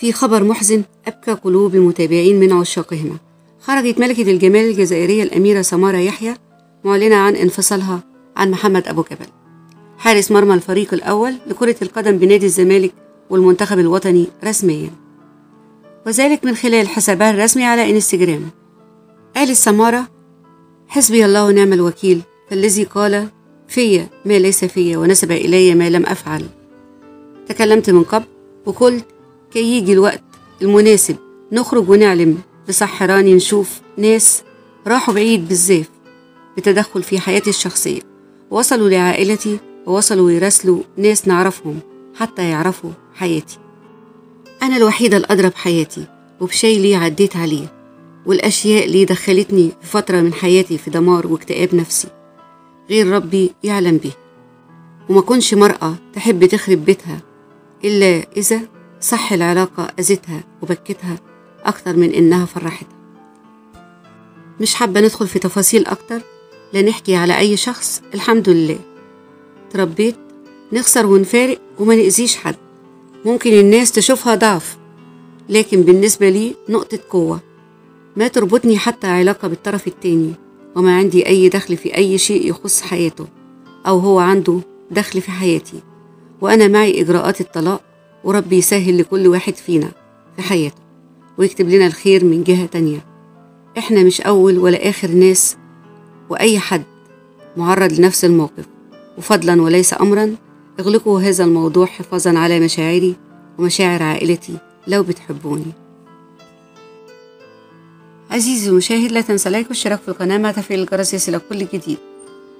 في خبر محزن أبكى قلوب المتابعين من عشاقهما. خرجت ملكة الجمال الجزائرية الأميرة سمارة يحيى معلنة عن انفصالها عن محمد أبو جبل، حارس مرمى الفريق الأول لكرة القدم بنادي الزمالك والمنتخب الوطني رسميا، وذلك من خلال حسابها الرسمي على إنستجرام. قالت سمارة: حسبي الله ونعم الوكيل، فالذي قال فيا ما ليس فيا ونسب إلي ما لم أفعل. تكلمت من قبل وقلت كي يجي الوقت المناسب نخرج ونعلم بسحراني نشوف ناس راحوا بعيد بالزاف بتدخل في حياتي الشخصية، وصلوا لعائلتي ووصلوا يراسلوا ناس نعرفهم حتى يعرفوا حياتي. أنا الوحيدة القادرة بحياتي، وبشي لي عديت عليه، والأشياء اللي دخلتني في فترة من حياتي في دمار واكتئاب نفسي غير ربي يعلم به. وما كنش مرأة تحب تخرب بيتها إلا إذا صح العلاقة أذتها وبكتها أكتر من إنها فرحتها. مش حابة ندخل في تفاصيل أكتر، لا نحكي على أي شخص، الحمد لله تربيت نخسر ونفارق وما نأذيش حد. ممكن الناس تشوفها ضعف، لكن بالنسبة لي نقطة قوة، ما تربطني حتى علاقة بالطرف التاني، وما عندي أي دخل في أي شيء يخص حياته أو هو عنده دخل في حياتي، وأنا معي إجراءات الطلاق، وربي يسهل لكل واحد فينا في حياته ويكتب لنا الخير من جهة تانية. إحنا مش أول ولا آخر ناس، وأي حد معرض لنفس الموقف، وفضلا وليس أمرا اغلقوا هذا الموضوع حفاظا على مشاعري ومشاعر عائلتي لو بتحبوني. عزيزي المشاهد، لا تنسى لايك والاشتراك في القناة مع تفعيل الجرس ليصلك كل جديد.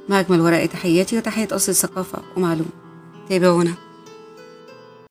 مع أجمل ورق تحياتي وتحية أصل الثقافة ومعلومة، تابعونا.